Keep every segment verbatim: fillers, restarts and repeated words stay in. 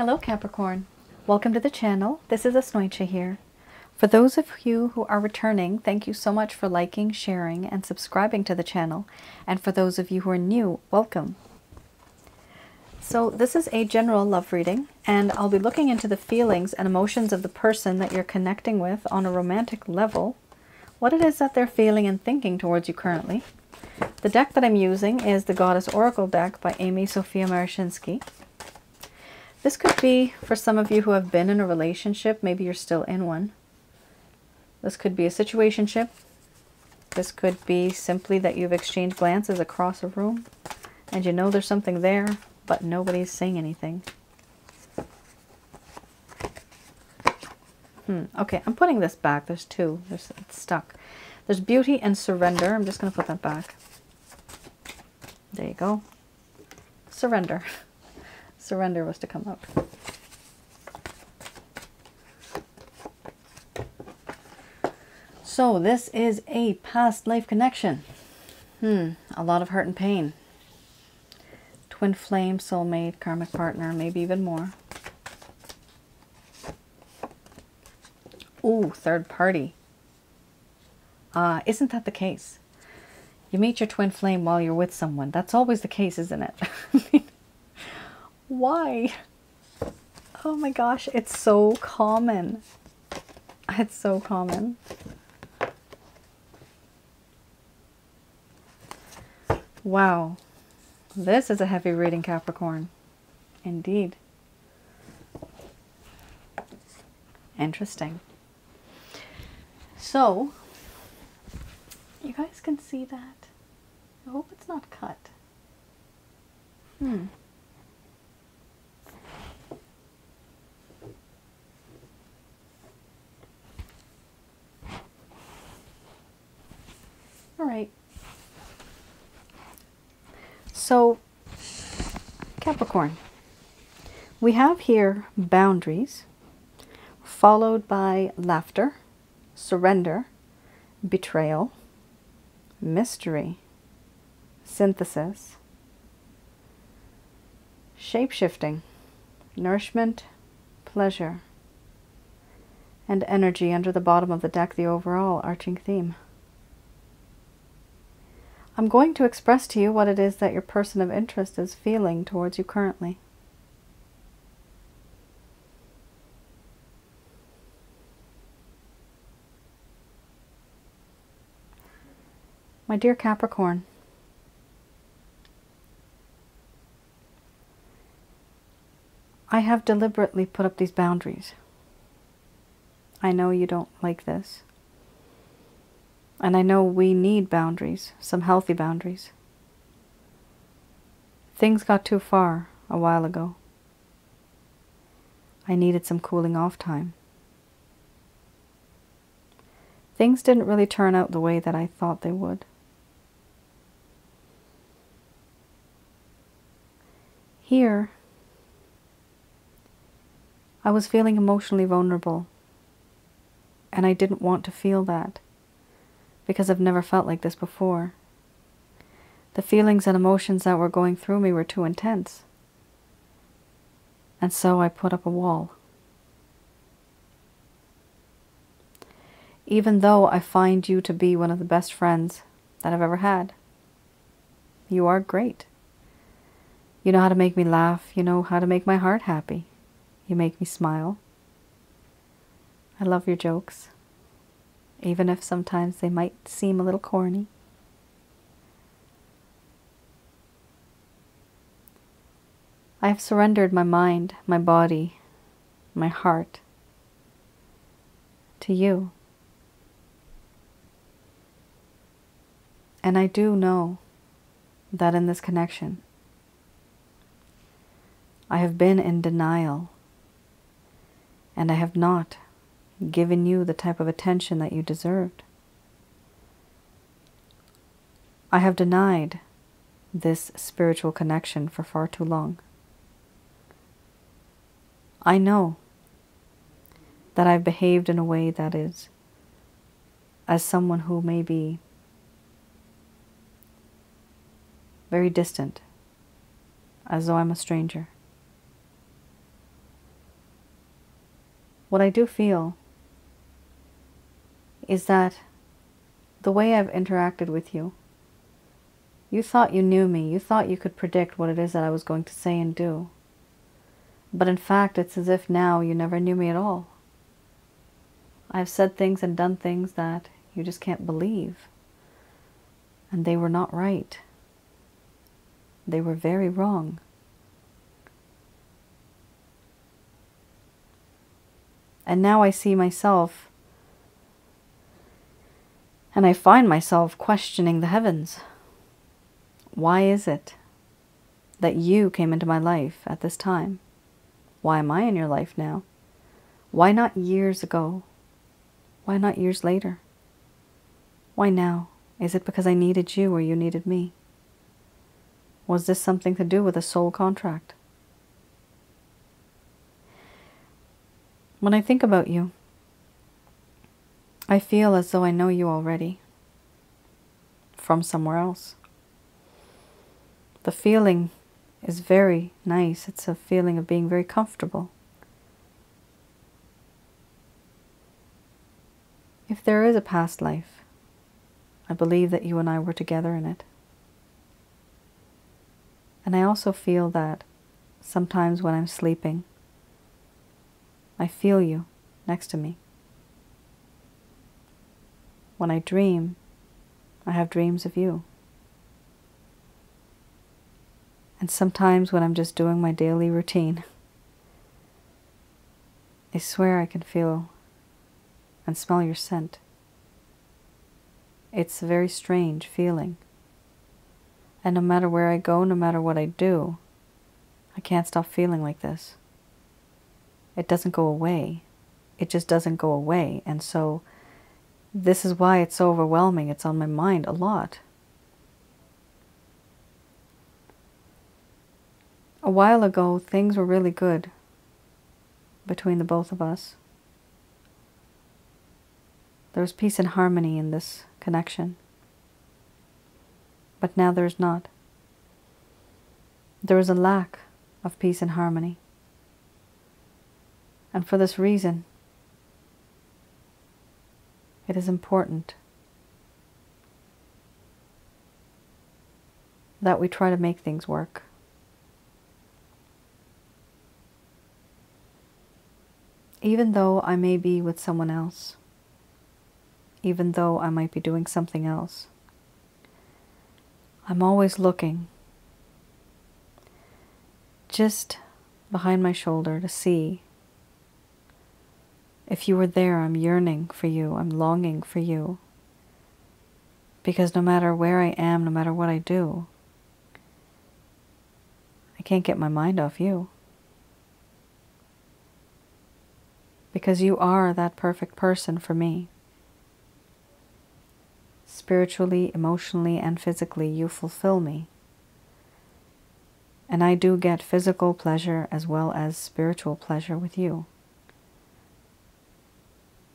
Hello Capricorn, welcome to the channel. This is Asnointia here. For those of you who are returning, thank you so much for liking, sharing, and subscribing to the channel. And for those of you who are new, welcome. So this is a general love reading, and I'll be looking into the feelings and emotions of the person that you're connecting with on a romantic level, what it is that they're feeling and thinking towards you currently. The deck that I'm using is the Goddess Oracle Deck by Amy Sophia Maryshinsky. This could be for some of you who have been in a relationship, maybe you're still in one. This could be a situationship. This could be simply that you've exchanged glances across a room and you know there's something there, but nobody's saying anything. Hmm, okay, I'm putting this back. There's two. There's, it's stuck. There's beauty and surrender. I'm just going to put that back. There you go. Surrender. Surrender was to come up. So this is a past life connection. Hmm, a lot of hurt and pain. Twin flame, soulmate, karmic partner, maybe even more. Ooh, third party. Uh, isn't that the case? You meet your twin flame while you're with someone. That's always the case, isn't it? I mean, why? Oh my gosh, it's so common. It's so common. Wow. This is a heavy reading, Capricorn. Indeed. Interesting. So, you guys can see that. I hope it's not cut. Hmm. All right. So, Capricorn, we have here boundaries, followed by laughter, surrender, betrayal, mystery, synthesis, shape-shifting, nourishment, pleasure, and energy under the bottom of the deck, the overall arching theme. I'm going to express to you what it is that your person of interest is feeling towards you currently. My dear Capricorn, I have deliberately put up these boundaries. I know you don't like this. And I know we need boundaries, some healthy boundaries. Things got too far a while ago. I needed some cooling off time. Things didn't really turn out the way that I thought they would. Here, I was feeling emotionally vulnerable, and I didn't want to feel that, because I've never felt like this before. The feelings and emotions that were going through me were too intense. And so I put up a wall. Even though I find you to be one of the best friends that I've ever had. You are great. You know how to make me laugh. You know how to make my heart happy. You make me smile. I love your jokes, even if sometimes they might seem a little corny. I have surrendered my mind, my body, my heart to you. And I do know that in this connection, I have been in denial, and I have not given you the type of attention that you deserved. I have denied this spiritual connection for far too long. I know that I've behaved in a way that is, as someone who may be very distant, as though I'm a stranger. what I do feel is that the way I've interacted with you, you thought you knew me, you thought you could predict what it is that I was going to say and do. But in fact, it's as if now you never knew me at all. I've said things and done things that you just can't believe. And they were not right. They were very wrong. And now I see myself, and I find myself questioning the heavens. Why is it that you came into my life at this time? Why am I in your life now? Why not years ago? Why not years later? Why now? Is it because I needed you or you needed me? Was this something to do with a soul contract? When I think about you, I feel as though I know you already from somewhere else. The feeling is very nice. It's a feeling of being very comfortable. If there is a past life, I believe that you and I were together in it. And I also feel that sometimes when I'm sleeping, I feel you next to me. When I dream, I have dreams of you. And sometimes when I'm just doing my daily routine, I swear I can feel and smell your scent. It's a very strange feeling. And no matter where I go, no matter what I do, I can't stop feeling like this. It doesn't go away. It just doesn't go away. And so this is why it's so overwhelming. It's on my mind a lot. A while ago, things were really good between the both of us. There was peace and harmony in this connection. But now there's not. There is a lack of peace and harmony. And for this reason, it is important that we try to make things work. Even though I may be with someone else, even though I might be doing something else, I'm always looking just behind my shoulder to see if you were there. I'm yearning for you, I'm longing for you, because no matter where I am, no matter what I do, I can't get my mind off you. Because you are that perfect person for me. Spiritually, emotionally, and physically, you fulfill me. And I do get physical pleasure as well as spiritual pleasure with you.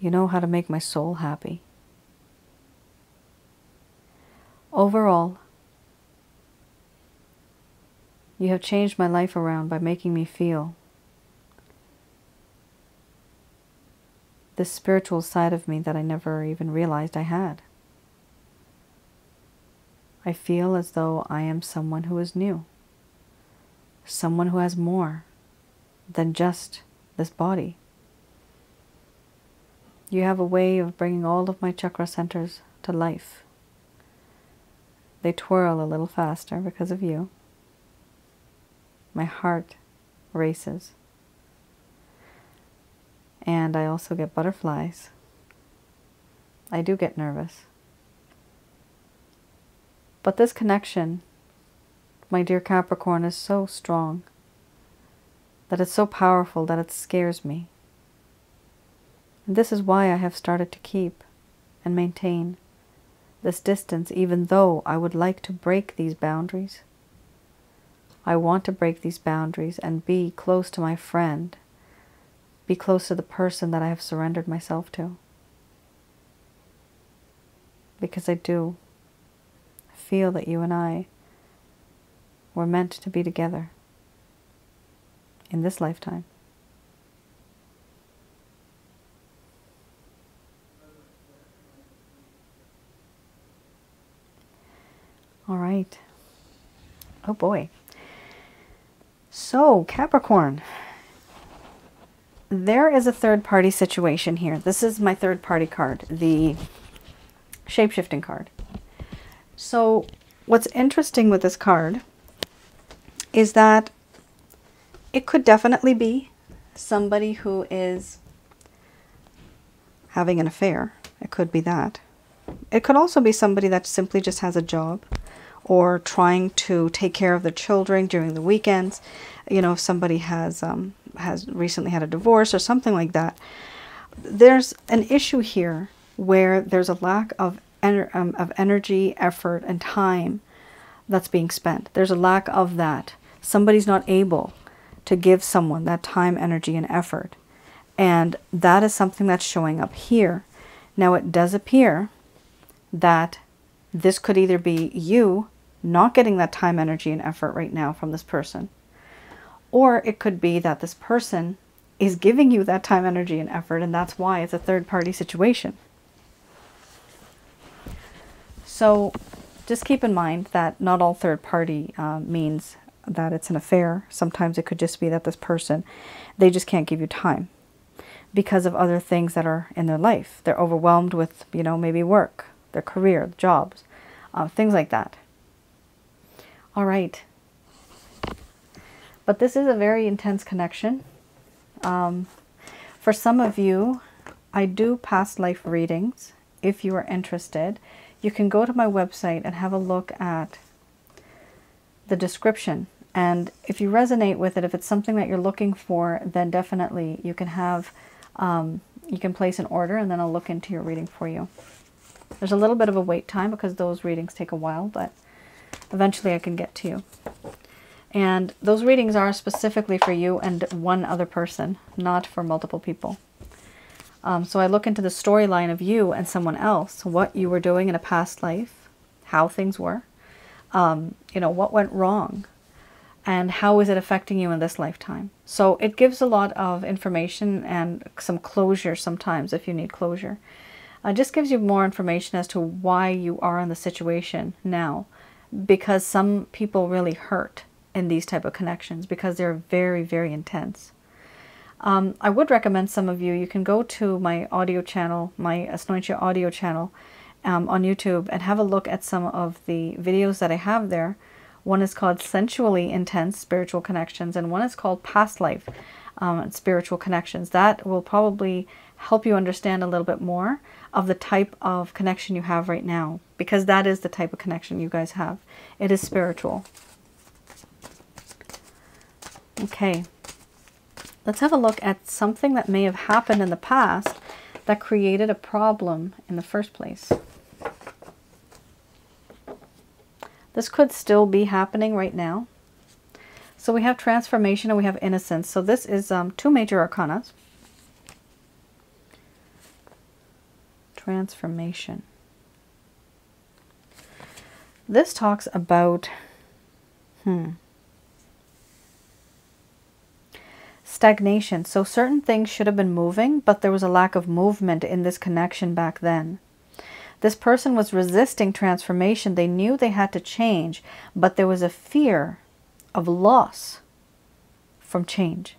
You know how to make my soul happy. Overall, you have changed my life around by making me feel this spiritual side of me that I never even realized I had. I feel as though I am someone who is new, someone who has more than just this body. You have a way of bringing all of my chakra centers to life. They twirl a little faster because of you. My heart races. And I also get butterflies. I do get nervous. But this connection, my dear Capricorn, is so strong that it's so powerful that it scares me. And this is why I have started to keep and maintain this distance, even though I would like to break these boundaries. I want to break these boundaries and be close to my friend. Be close to the person that I have surrendered myself to. Because I do feel that you and I were meant to be together in this lifetime. right. Oh boy. So Capricorn, there is a third party situation here. This is my third party card, the shape-shifting card. So what's interesting with this card is that it could definitely be somebody who is having an affair. It could be that. It could also be somebody that simply just has a job or trying to take care of their children during the weekends. You know, if somebody has, um, has recently had a divorce or something like that. There's an issue here where there's a lack of, ener um, of energy, effort, and time that's being spent. There's a lack of that. Somebody's not able to give someone that time, energy, and effort. And that is something that's showing up here. Now, it does appear that this could either be you not getting that time, energy, and effort right now from this person, or it could be that this person is giving you that time, energy, and effort, and that's why it's a third-party situation. So just keep in mind that not all third-party uh, means that it's an affair. Sometimes it could just be that this person, they just can't give you time because of other things that are in their life. They're overwhelmed with, you know, maybe work, their career, jobs, uh, things like that. All right. But this is a very intense connection. Um, for some of you, I do past life readings. If you are interested, you can go to my website and have a look at the description, and if you resonate with it, if it's something that you're looking for, then definitely you can have um, you can place an order, and then I'll look into your reading for you. There's a little bit of a wait time because those readings take a while, but eventually I can get to you. And those readings are specifically for you and one other person, not for multiple people. Um, so I look into the storyline of you and someone else, what you were doing in a past life, how things were. Um, you know, what went wrong and how is it affecting you in this lifetime. So it gives a lot of information and some closure sometimes if you need closure. It uh, just gives you more information as to why you are in the situation now, because some people really hurt in these type of connections because they're very, very intense. Um, I would recommend some of you, you can go to my audio channel, my Asnointia audio channel, Um, on YouTube, and have a look at some of the videos that I have there. One is called Sensually Intense Spiritual Connections, and one is called Past Life um, Spiritual Connections. That will probably help you understand a little bit more of the type of connection you have right now, because that is the type of connection you guys have. It is spiritual. Okay, let's have a look at something that may have happened in the past that created a problem in the first place. This could still be happening right now. So we have transformation and we have innocence. So this is um, two major arcanas. Transformation. This talks about hmm, stagnation. So certain things should have been moving, but there was a lack of movement in this connection back then. This person was resisting transformation. They knew they had to change, but there was a fear of loss from change.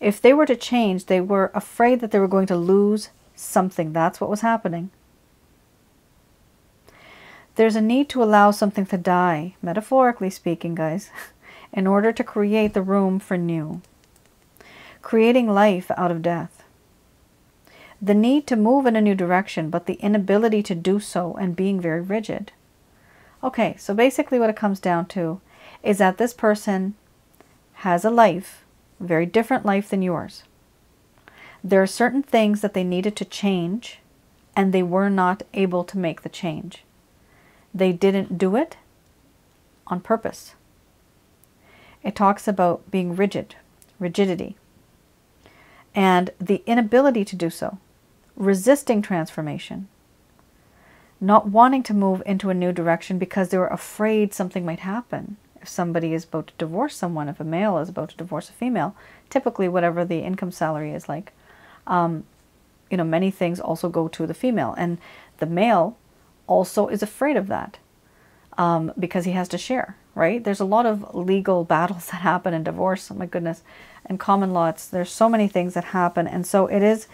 If they were to change, they were afraid that they were going to lose something. That's what was happening. There's a need to allow something to die, metaphorically speaking, guys, in order to create the room for new. Creating life out of death. The need to move in a new direction, but the inability to do so and being very rigid. Okay, so basically what it comes down to is that this person has a life, a very different life than yours. There are certain things that they needed to change, and they were not able to make the change. They didn't do it on purpose. It talks about being rigid, rigidity, and the inability to do so, resisting transformation, not wanting to move into a new direction because they were afraid something might happen. If somebody is about to divorce someone, if a male is about to divorce a female, typically whatever the income salary is like, um, you know, many things also go to the female, and the male also is afraid of that. um, because he has to share, right? There's a lot of legal battles that happen in divorce, oh my goodness, and common law. It's, there's so many things that happen. And so it is,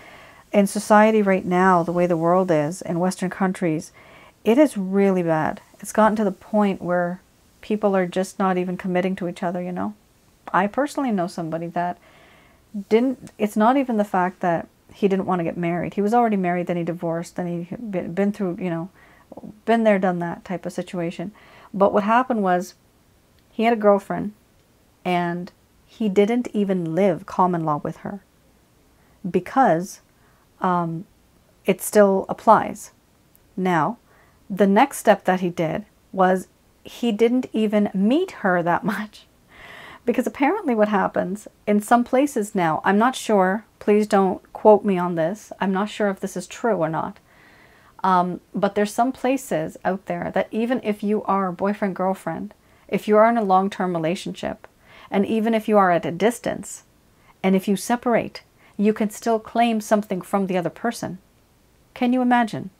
in society right now, the way the world is, in Western countries, it is really bad. It's gotten to the point where people are just not even committing to each other, you know? I personally know somebody that didn't, it's not even the fact that he didn't want to get married. He was already married, then he divorced, then he been, been through, you know, been there, done that type of situation. But what happened was he had a girlfriend and he didn't even live common law with her because um, it still applies. Now, the next step that he did was he didn't even meet her that much. Because apparently what happens in some places now, I'm not sure, please don't quote me on this, I'm not sure if this is true or not, um, but there's some places out there that even if you are boyfriend, girlfriend, if you are in a long-term relationship, and even if you are at a distance, and if you separate, you can still claim something from the other person. Can you imagine?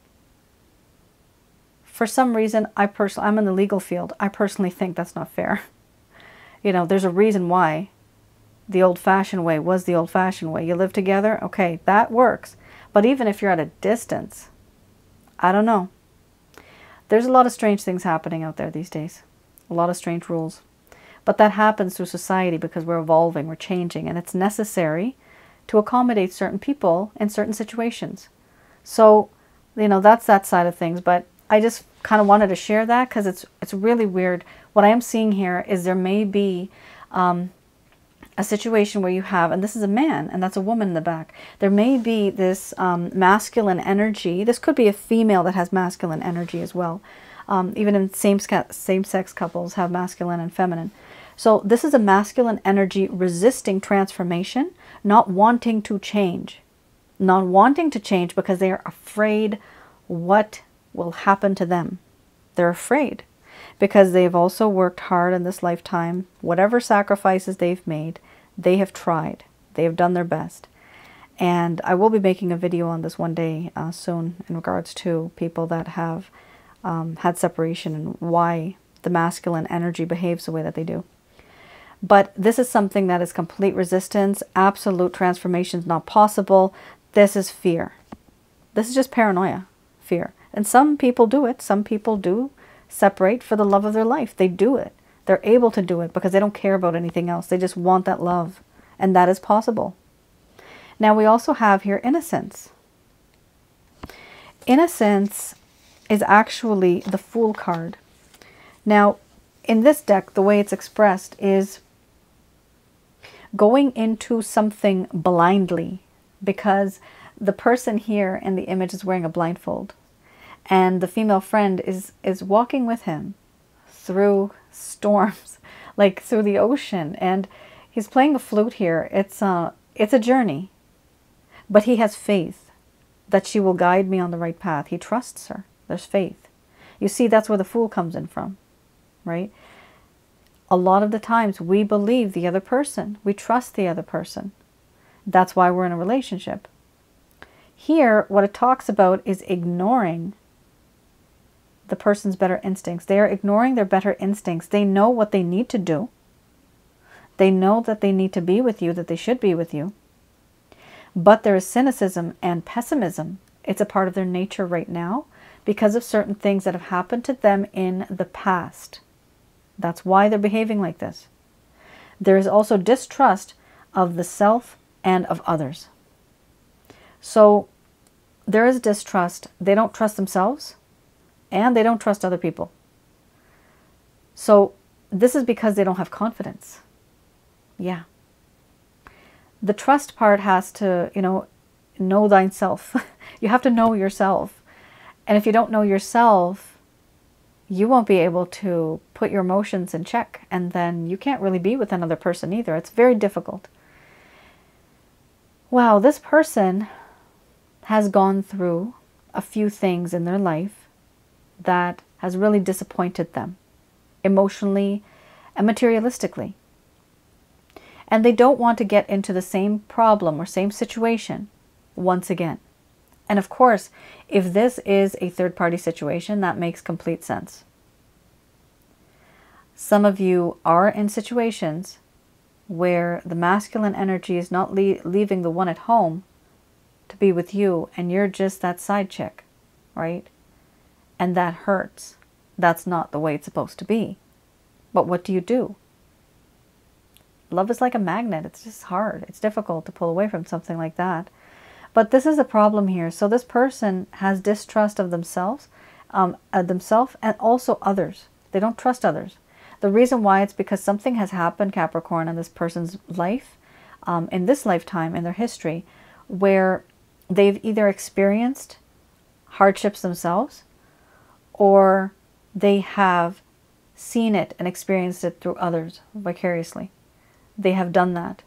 For some reason, I personally, I'm in the legal field, I personally think that's not fair. You know, there's a reason why the old-fashioned way was the old-fashioned way. You live together, okay, that works. But even if you're at a distance, I don't know. There's a lot of strange things happening out there these days. A lot of strange rules. But that happens through society because we're evolving, we're changing, and it's necessary to accommodate certain people in certain situations. So, you know, that's that side of things. But I just kind of wanted to share that because it's, it's really weird. What I am seeing here is there may be um, a situation where you have, and this is a man and that's a woman in the back, there may be this um, masculine energy. This could be a female that has masculine energy as well. Um, even in same, same-sex couples have masculine and feminine. So this is a masculine energy resisting transformation, not wanting to change. Not wanting to change because they are afraid what will happen to them. They're afraid because they've also worked hard in this lifetime. Whatever sacrifices they've made, they have tried. They have done their best. And I will be making a video on this one day uh, soon in regards to people that have um, had separation and why the masculine energy behaves the way that they do. But this is something that is complete resistance. Absolute transformation is not possible. This is fear. This is just paranoia, fear. And some people do it. Some people do separate for the love of their life. They do it. They're able to do it because they don't care about anything else. They just want that love. And that is possible. Now we also have here innocence. Innocence is actually the Fool card. Now, in this deck, the way it's expressed is going into something blindly because the person here in the image is wearing a blindfold. And the female friend is, is walking with him through storms, like through the ocean. And he's playing a flute here. It's a, it's a journey. But he has faith that she will guide me on the right path. He trusts her. There's faith. You see, that's where the Fool comes in from, right? A lot of the times we believe the other person. We trust the other person. That's why we're in a relationship. Here, what it talks about is ignoring the person's better instincts. They are ignoring their better instincts. They know what they need to do. They know that they need to be with you, that they should be with you. But there is cynicism and pessimism. It's a part of their nature right now because of certain things that have happened to them in the past. That's why they're behaving like this. There is also distrust of the self and of others. So there is distrust. They don't trust themselves. And they don't trust other people. So this is because they don't have confidence. Yeah. The trust part has to, you know, know thyself. You have to know yourself. And if you don't know yourself, you won't be able to put your emotions in check. And then you can't really be with another person either. It's very difficult. Wow, this person has gone through a few things in their life that has really disappointed them emotionally and materialistically. And they don't want to get into the same problem or same situation once again. And of course, if this is a third-party situation, that makes complete sense. Some of you are in situations where the masculine energy is not le leaving the one at home to be with you, and you're just that side chick, right? And that hurts. That's not the way it's supposed to be. But what do you do? Love is like a magnet. It's just hard. It's difficult to pull away from something like that. But this is a problem here. So this person has distrust of themselves, um, uh, themselves and also others. They don't trust others. The reason why, it's because something has happened, Capricorn, in this person's life, um, in this lifetime, in their history, where they've either experienced hardships themselves, or they have seen it and experienced it through others vicariously. They have done that.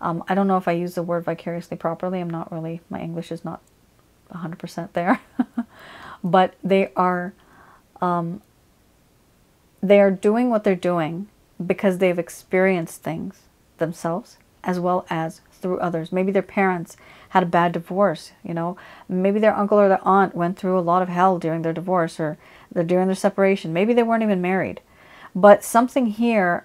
Um, I don't know if I use the word vicariously properly. I'm not really, my English is not one hundred percent there. But they are, um, they are doing what they're doing because they've experienced things themselves as well as through others. Maybe their parents had a bad divorce, you know. Maybe their uncle or their aunt went through a lot of hell during their divorce or the, during their separation. Maybe they weren't even married. But something here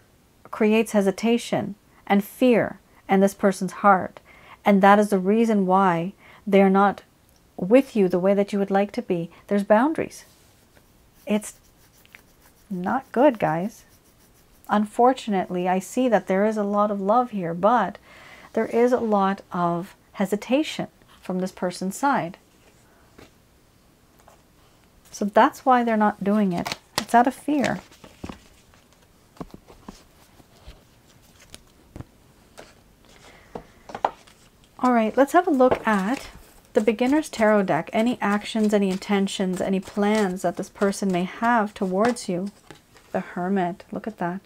creates hesitation and fear in this person's heart. And that is the reason why they're not with you the way that you would like to be. There's boundaries. It's not good, guys. Unfortunately, I see that there is a lot of love here, but there is a lot of hesitation from this person's side. So that's why they're not doing it. It's out of fear. All right, let's have a look at the Beginner's Tarot Deck. Any actions, any intentions, any plans that this person may have towards you. The Hermit, look at that.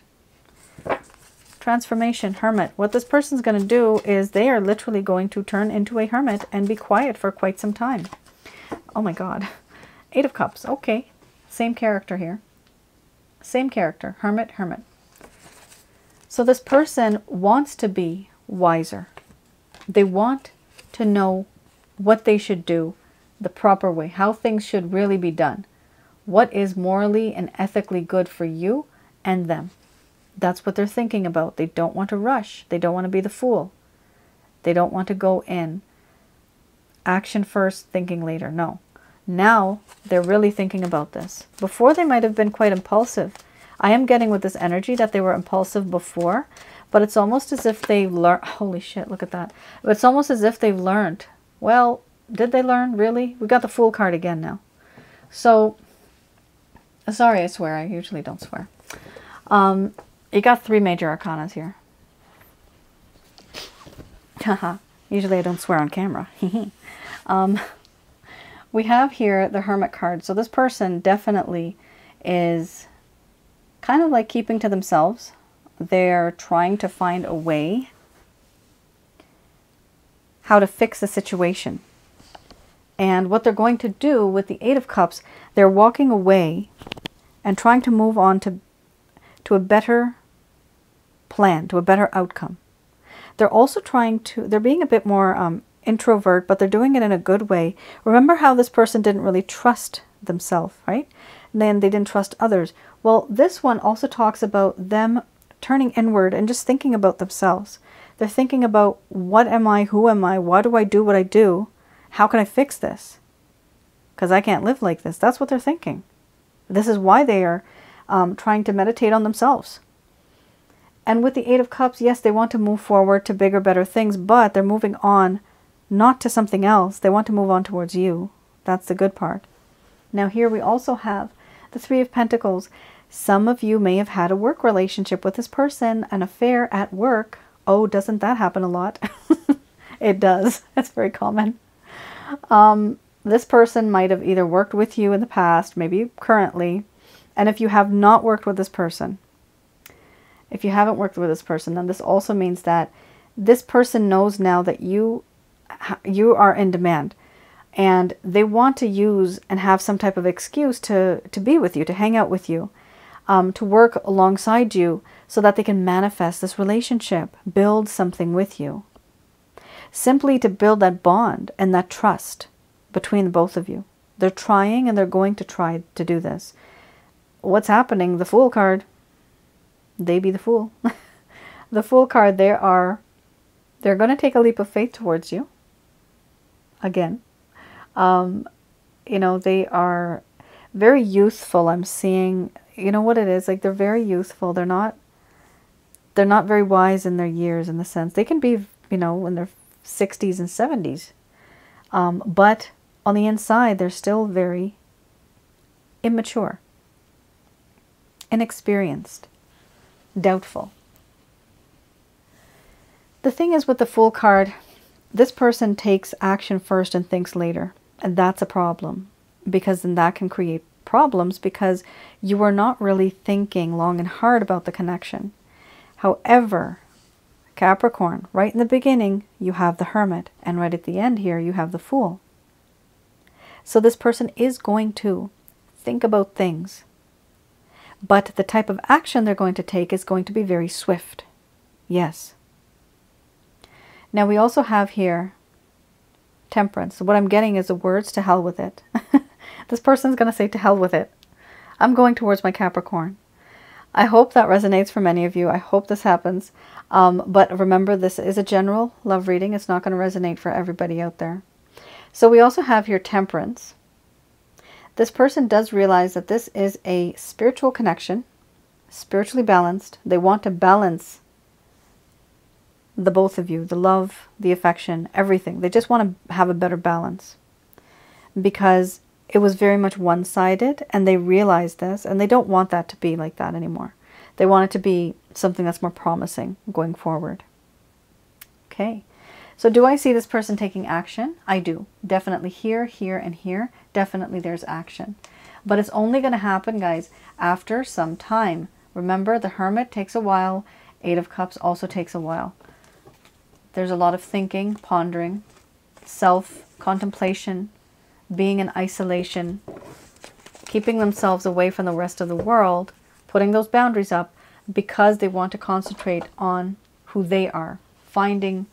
Transformation, Hermit. What this person's going to do is they are literally going to turn into a hermit and be quiet for quite some time. Oh my God. Eight of Cups, okay. Same character here. Same character, Hermit, Hermit. So this person wants to be wiser. They want to know what they should do the proper way, how things should really be done, what is morally and ethically good for you and them. That's what they're thinking about. They don't want to rush. They don't want to be the fool. They don't want to go in action first, thinking later. No. Now they're really thinking about this. Before, they might have been quite impulsive. I am getting with this energy that they were impulsive before, but it's almost as if they've learned. Holy shit, look at that. It's almost as if they've learned. Well, did they learn, really? We got the Fool card again now. So, sorry, I swear. I usually don't swear. Um, you got three major arcanas here. Haha. Usually I don't swear on camera. um, we have here the Hermit card. So this person definitely is kind of like keeping to themselves. They're trying to find a way how to fix the situation. And what they're going to do with the Eight of Cups, they're walking away and trying to move on to, to a better plan, to a better outcome. They're also trying to, they're being a bit more um, introvert, but they're doing it in a good way. Remember how this person didn't really trust themselves, right? And then they didn't trust others. Well, this one also talks about them turning inward and just thinking about themselves. They're thinking about, what am I, who am I, why do I do what I do, how can I fix this? Because I can't live like this. That's what they're thinking. This is why they are um, trying to meditate on themselves. And with the Eight of Cups, yes, they want to move forward to bigger, better things, but they're moving on not to something else. They want to move on towards you. That's the good part. Now here we also have the Three of Pentacles. Some of you may have had a work relationship with this person, an affair at work. Oh, doesn't that happen a lot? It does. That's very common. Um, this person might have either worked with you in the past, maybe currently. And if you have not worked with this person, if you haven't worked with this person, then this also means that this person knows now that you, you are in demand. And they want to use and have some type of excuse to, to be with you, to hang out with you. Um, to work alongside you so that they can manifest this relationship, build something with you. Simply to build that bond and that trust between the both of you. They're trying and they're going to try to do this. What's happening? The Fool card. they be the fool. The Fool card, they are, they're going to take a leap of faith towards you. Again, um, you know, they are very youthful. I'm seeing, you know what it is, like they're very youthful. They're not, they're not very wise in their years, in the sense they can be, you know, in their sixties and seventies. Um, but on the inside, they're still very immature, inexperienced, doubtful. The thing is with the Fool card, this person takes action first and thinks later. And that's a problem, because then that can create problems, because you are not really thinking long and hard about the connection. However, Capricorn, right in the beginning, you have the Hermit, and right at the end here, you have the Fool. So this person is going to think about things, but the type of action they're going to take is going to be very swift. Yes. Now we also have here Temperance. What I'm getting is the words "to hell with it." This person's going to say to hell with it. I'm going towards my Capricorn. I hope that resonates for many of you. I hope this happens. Um, but remember, this is a general love reading. It's not going to resonate for everybody out there. So we also have here Temperance. This person does realize that this is a spiritual connection, spiritually balanced. They want to balance the both of you, the love, the affection, everything. They just want to have a better balance, because it was very much one-sided, and they realized this, and they don't want that to be like that anymore. They want it to be something that's more promising going forward. Okay, so do I see this person taking action? I do. Definitely here, here, and here. Definitely there's action. But it's only going to happen, guys, after some time. Remember, the Hermit takes a while. Eight of Cups also takes a while. There's a lot of thinking, pondering, self-contemplation, being in isolation, keeping themselves away from the rest of the world, putting those boundaries up, because they want to concentrate on who they are, finding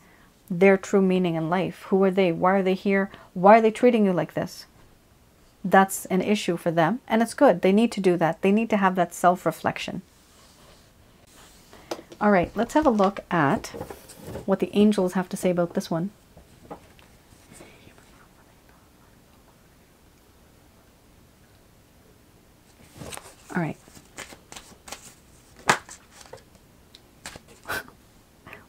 their true meaning in life. Who are they? Why are they here? Why are they treating you like this? That's an issue for them, and it's good. They need to do that. They need to have that self-reflection. All right, let's have a look at what the angels have to say about this one. All right.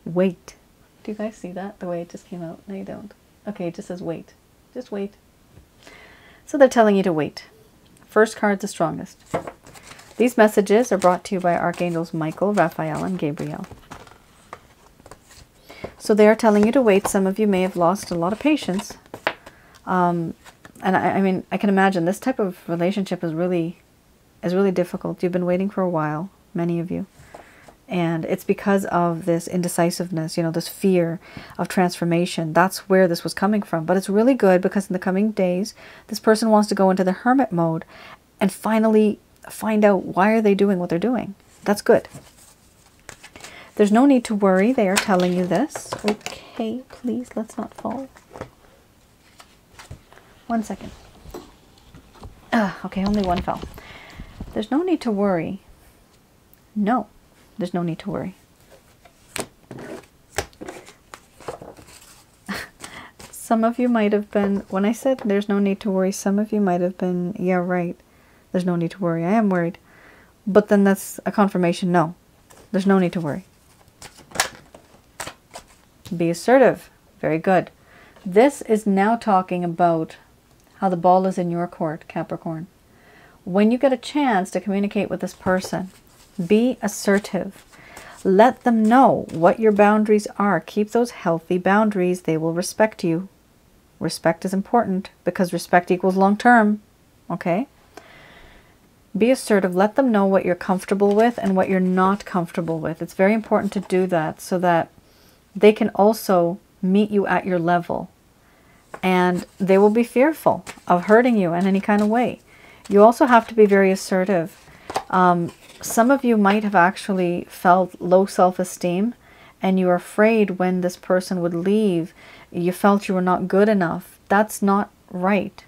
Wait. Do you guys see that? The way it just came out? No, you don't. Okay, it just says wait. Just wait. So they're telling you to wait. First card's the strongest. These messages are brought to you by Archangels Michael, Raphael, and Gabriel. So they are telling you to wait. Some of you may have lost a lot of patience. Um, and I, I mean, I can imagine this type of relationship is really, is really difficult. You've been waiting for a while, many of you. And it's because of this indecisiveness, you know, this fear of transformation. That's where this was coming from. But it's really good, because in the coming days, this person wants to go into the Hermit mode and finally find out why are they doing what they're doing. That's good. There's no need to worry. They are telling you this. Okay, please, let's not fall. One second. Uh, okay, only one fell. There's no need to worry. No, there's no need to worry. Some of you might have been, when I said there's no need to worry, some of you might have been, yeah, right. There's no need to worry. I am worried. But then that's a confirmation. No, there's no need to worry. Be assertive. Very good. This is now talking about how the ball is in your court, Capricorn. When you get a chance to communicate with this person, be assertive. Let them know what your boundaries are. Keep those healthy boundaries. They will respect you. Respect is important, because respect equals long-term. Okay? Be assertive. Let them know what you're comfortable with and what you're not comfortable with. It's very important to do that, so that they can also meet you at your level. And they will be fearful of hurting you in any kind of way. You also have to be very assertive. Um, some of you might have actually felt low self-esteem, and you were afraid when this person would leave. You felt you were not good enough. That's not right.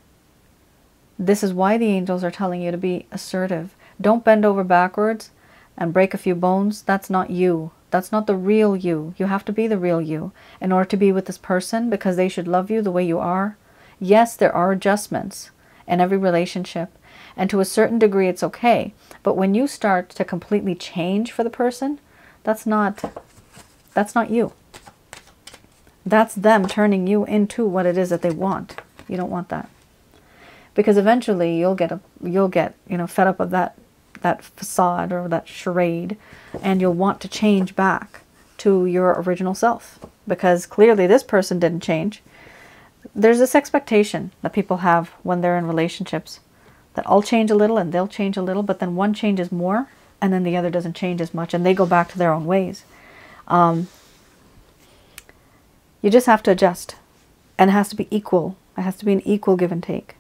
This is why the angels are telling you to be assertive. Don't bend over backwards. and break a few bones, that's not you. That's not the real you. You have to be the real you in order to be with this person, because they should love you the way you are. Yes, there are adjustments in every relationship, and to a certain degree it's okay. But when you start to completely change for the person, that's not, that's not you. That's them turning you into what it is that they want. You don't want that. Because eventually you'll get a, you'll get, you know, fed up of that that facade or that charade, and you'll want to change back to your original self, because clearly this person didn't change. There's this expectation that people have when they're in relationships that I'll change a little and they'll change a little, but then one changes more and then the other doesn't change as much and they go back to their own ways. Um, you just have to adjust, and it has to be equal. It has to be an equal give and take.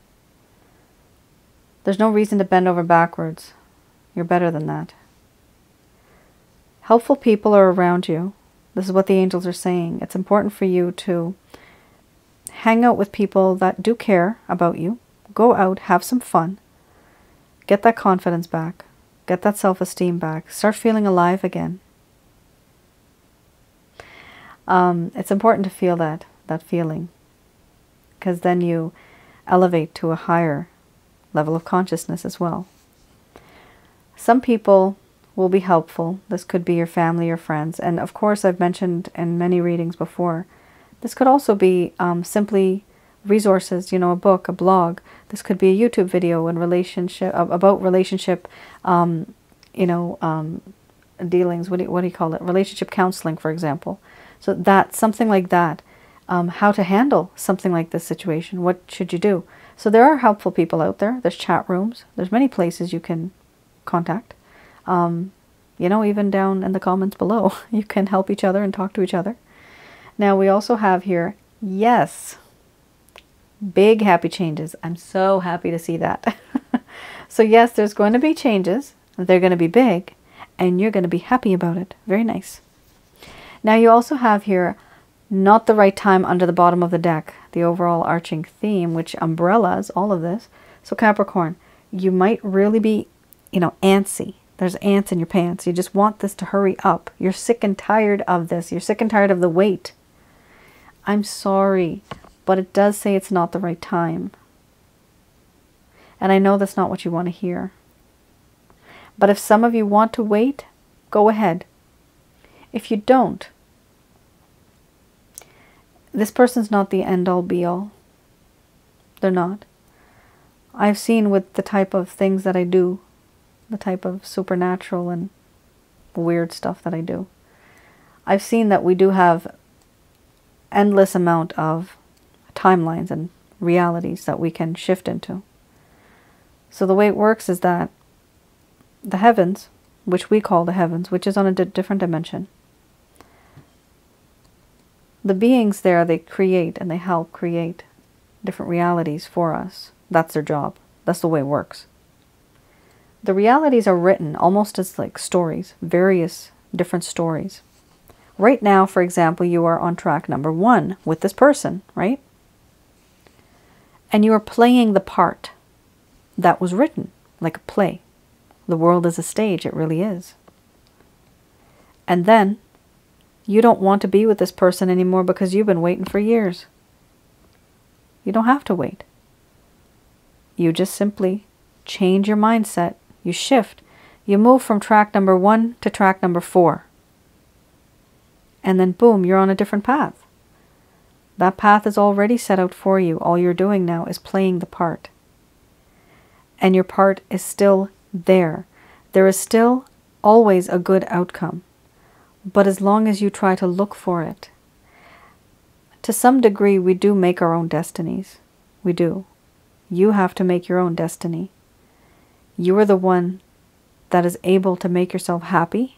There's no reason to bend over backwards. You're better than that. Helpful people are around you. This is what the angels are saying. It's important for you to hang out with people that do care about you. Go out, have some fun. Get that confidence back. Get that self-esteem back. Start feeling alive again. Um, it's important to feel that, that feeling, because then you elevate to a higher level of consciousness as well. Some people will be helpful. This could be your family or friends. And of course, I've mentioned in many readings before, this could also be um, simply resources, you know, a book, a blog. This could be a YouTube video in relationship, about relationship, um, you know, um, dealings. What do, you, what do you call it? Relationship counseling, for example. So that, something like that, um, how to handle something like this situation. What should you do? So there are helpful people out there. There's chat rooms. There's many places you can contact, um, you know, even down in the comments below. You can help each other and talk to each other. Now we also have here, yes, big happy changes. I'm so happy to see that. So yes, there's going to be changes. They're going to be big, and you're going to be happy about it. Very nice. Now you also have here, not the right time, under the bottom of the deck, the overall arching theme, which umbrellas all of this. So Capricorn, you might really be, you know, antsy. There's ants in your pants. You just want this to hurry up. You're sick and tired of this. You're sick and tired of the wait. I'm sorry, but it does say it's not the right time. And I know that's not what you want to hear. But if some of you want to wait, go ahead. If you don't, this person's not the end-all be-all. They're not. I've seen with the type of things that I do, the type of supernatural and weird stuff that I do, I've seen that we do have endless amount of timelines and realities that we can shift into. So the way it works is that the heavens, which we call the heavens, which is on a di- different dimension, the beings there, they create and they help create different realities for us. That's their job. That's the way it works. The realities are written almost as like stories, various different stories. Right now, for example, you are on track number one with this person, right? And you are playing the part that was written, like a play. The world is a stage, it really is. And then you don't want to be with this person anymore because you've been waiting for years. You don't have to wait. You just simply change your mindset. You shift. You move from track number one to track number four. And then boom, you're on a different path. That path is already set out for you. All you're doing now is playing the part. And your part is still there. There is still always a good outcome. But as long as you try to look for it, to some degree, we do make our own destinies. We do. You have to make your own destiny. You are the one that is able to make yourself happy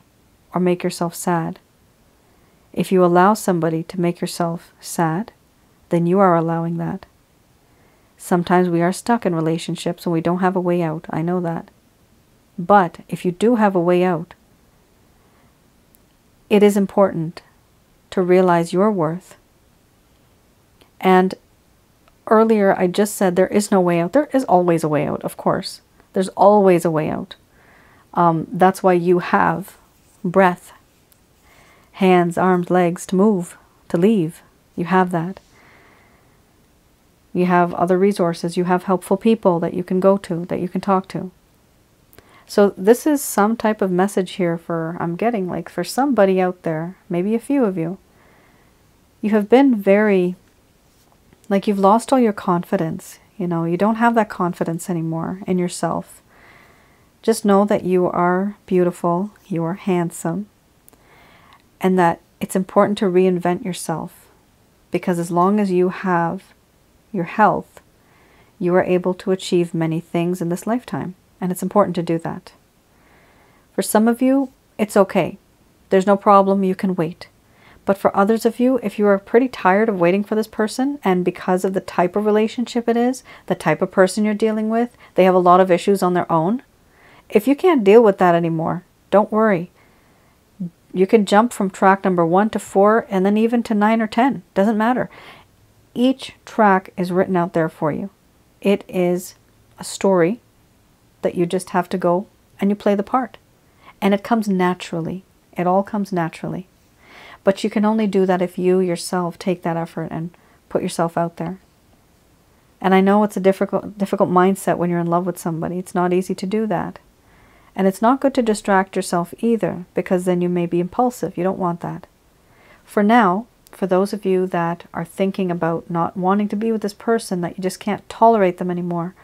or make yourself sad. If you allow somebody to make yourself sad, then you are allowing that. Sometimes we are stuck in relationships and we don't have a way out. I know that. But if you do have a way out, it is important to realize your worth. And earlier I just said there is no way out. There is always a way out, of course. There's always a way out. Um, that's why you have breath, hands, arms, legs to move, to leave. You have that. You have other resources. You have helpful people that you can go to, that you can talk to. So this is some type of message here for, I'm getting, like for somebody out there, maybe a few of you. You have been very, like you've lost all your confidence. You know, you don't have that confidence anymore in yourself. Just know that you are beautiful, you are handsome, and that it's important to reinvent yourself, because as long as you have your health, you are able to achieve many things in this lifetime, and it's important to do that. For some of you, it's okay. There's no problem, you can wait. But for others of you, if you are pretty tired of waiting for this person, and because of the type of relationship it is, the type of person you're dealing with, they have a lot of issues on their own. If you can't deal with that anymore, don't worry. You can jump from track number one to four and then even to nine or ten. Doesn't matter. Each track is written out there for you. It is a story that you just have to go and you play the part. And it comes naturally. It all comes naturally. But you can only do that if you yourself take that effort and put yourself out there. And I know it's a difficult, difficult mindset when you're in love with somebody. It's not easy to do that. And it's not good to distract yourself either, because then you may be impulsive. You don't want that. For now, for those of you that are thinking about not wanting to be with this person, that you just can't tolerate them anymore,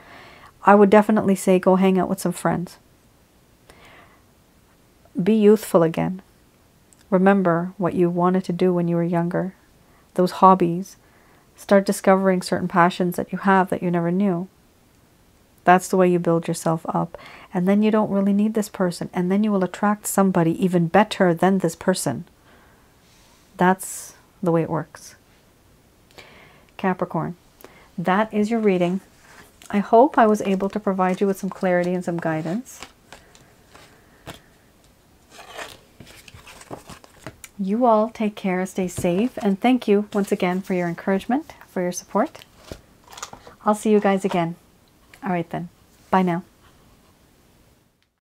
I would definitely say go hang out with some friends. Be youthful again. Remember what you wanted to do when you were younger, those hobbies. Start discovering certain passions that you have that you never knew. That's the way you build yourself up. And then you don't really need this person. And then you will attract somebody even better than this person. That's the way it works. Capricorn, that is your reading. I hope I was able to provide you with some clarity and some guidance. You all take care, stay safe, and thank you once again for your encouragement, for your support. I'll see you guys again. All right then. Bye now.